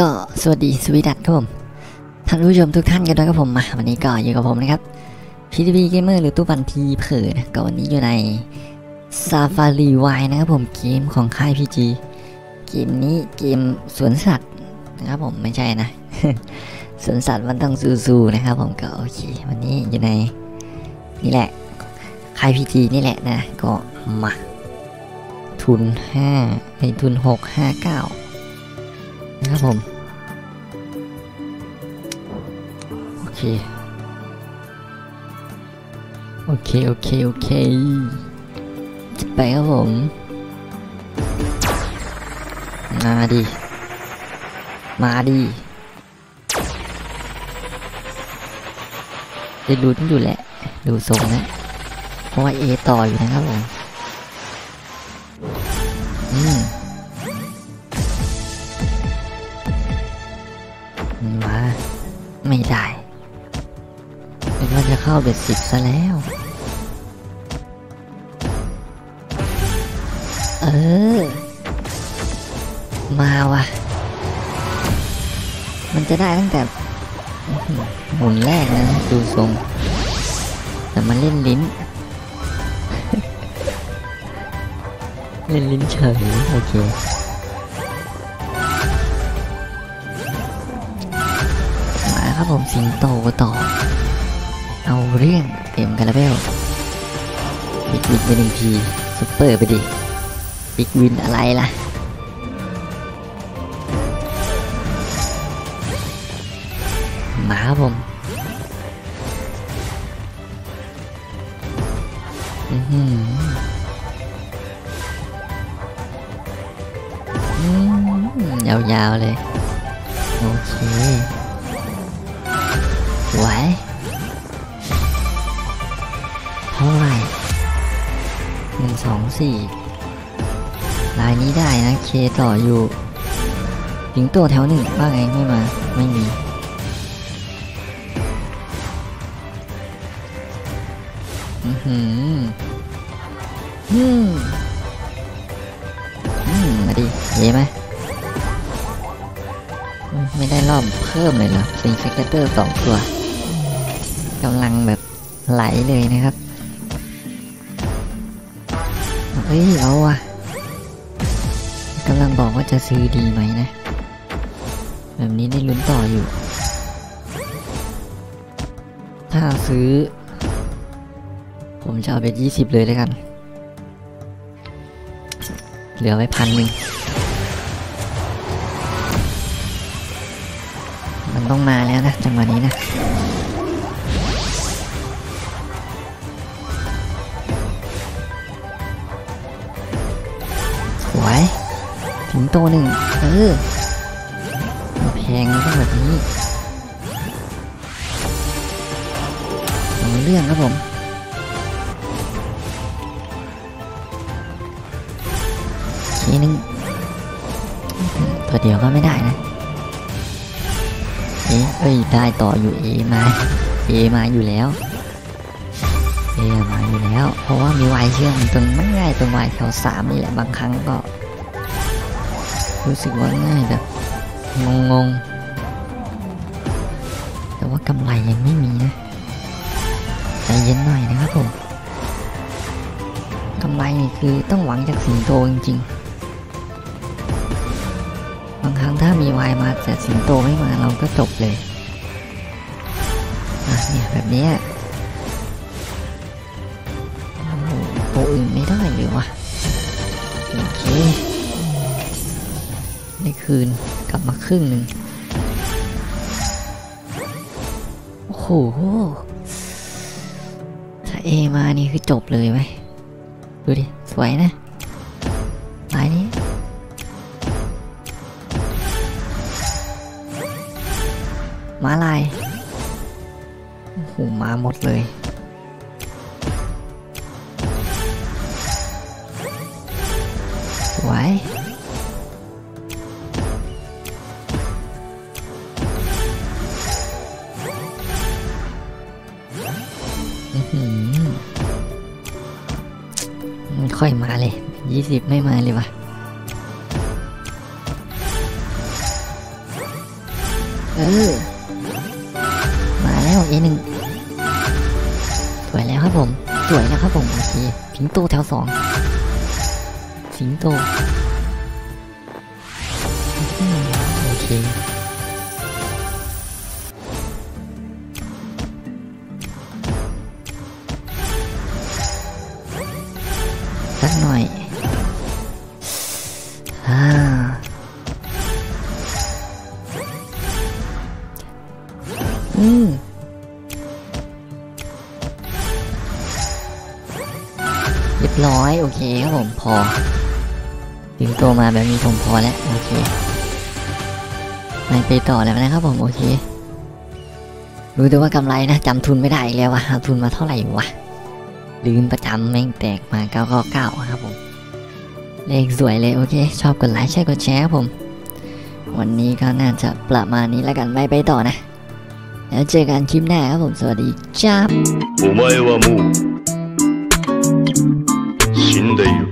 ก็สวัสดีสวีดัตครับผมท่านผู้ชมทุกท่านกันด้วยครับผมมาวันนี้ก็อยู่กับผมนะครับ PTP Gamer หรือตู้ปันทีเผยนะก็วันนี้อยู่ใน Safari Wild นะครับผมเกมของค่าย PG เกมนี้เกมสวนสัตว์นะครับผมไม่ใช่นะ สวนสัตว์มันต้องซูๆนะครับผมก็โอเควันนี้อยู่ในนี่แหละค่าย PG นี่แหละนะก็มาทุน5ในทุน659ครับผมโอเคจะไปครับผมมาดิจะลุ้นอยู่แหละดูทรงนะเพราะว่าเอต่ออยู่นะครับผมไม่ได้เป็นว่าจะเข้าเบ็ด10ซะแล้วมาวะมันจะได้ตั้งแต่หมุนแรกนะดูทรงแต่มันเล่นลิ้น เล่นลิ้นเฉยโอเคผมสิงโตต่อเอาเรื่องเต็มคาราเบลบิ๊กวินไป1 ทีซุปเปอร์ไปดิบิ๊กวินอะไรล่ะมาครับผมยาวๆเลยโอเคไหวเท่าไหร่1 2 4ลายนี้ได้นะเคต่ออยู่ถึงตัวแถวหนึ่งว่าไงไม่มาไม่มีมาดิเย้ไหมไม่ได้รอบเพิ่มเลยเหรอเป็นเฟกเตอร์2 ตัวกำลังแบบไหลเลยนะครับเฮ้ยเอาว่ะกำลังบอกว่าจะซื้อดีไหมนะแบบนี้ได้ลุ้นต่ออยู่ถ้าซื้อผมจะเอาไป20เลยแล้วกันเหลือไว้1,000มันต้องมาแล้วนะจังหวะนี้นะไหวถึงตัว1แพงก็แบบนี้เรื่องครับผมทีนึงตัวเดียวก็ไม่ได้นะเอ้ยได้ต่ออยู่เอมาอยู่แล้วเพราะว่ามีวายเชื่อมตรงไม่ง่ายตรงวายแถว3นี่แหละบางครั้งก็รู้สึกว่าง่ายแบบงงแต่ว่ากำไรยังไม่มีนะใจเย็นหน่อยนะครับผมกำไรนี่คือต้องหวังจากสิงโตจริงๆบางครั้งถ้ามีวายมาแต่สิงโตไม่มาเราก็จบเลยเนี่ยแบบนี้ตัวอื่นไม่ได้เลยวะโอเคในคืนกลับมาครึ่งหนึ่งโอ้โหถ้าเอมานี่คือจบเลยไหมดูดิสวยนะลายนี้มาลายโอ้โหมาหมดเลยไว้ไม่ค่อยมาเลย20ไม่มาเลยวะ มาแล้วเอหนึ่งสวยแล้วครับผมสวยแล้วครับผมโอเคสิงโตแถวสองสิงโตโอเคสักหน่อยเรียบร้อยโอเคครับผมพอถึงตัวมาแบบนี้ผมพอแล้วโอเคไปต่อแล้วนะครับผมโอเครู้แต่ว่ากำไรนะจำทุนไม่ได้แล้ววะทุนมาเท่าไหร่วะลืมประจำแม่งแตกมา999ครับผมเลขสวยเลยโอเคชอบกดไลค์ใช่กดแชร์ครับผมวันนี้ก็น่าจะประมาณนี้แล้วกันไปต่อนะแล้วเจอกันคลิปหน้าครับผมสวัสดีจ้า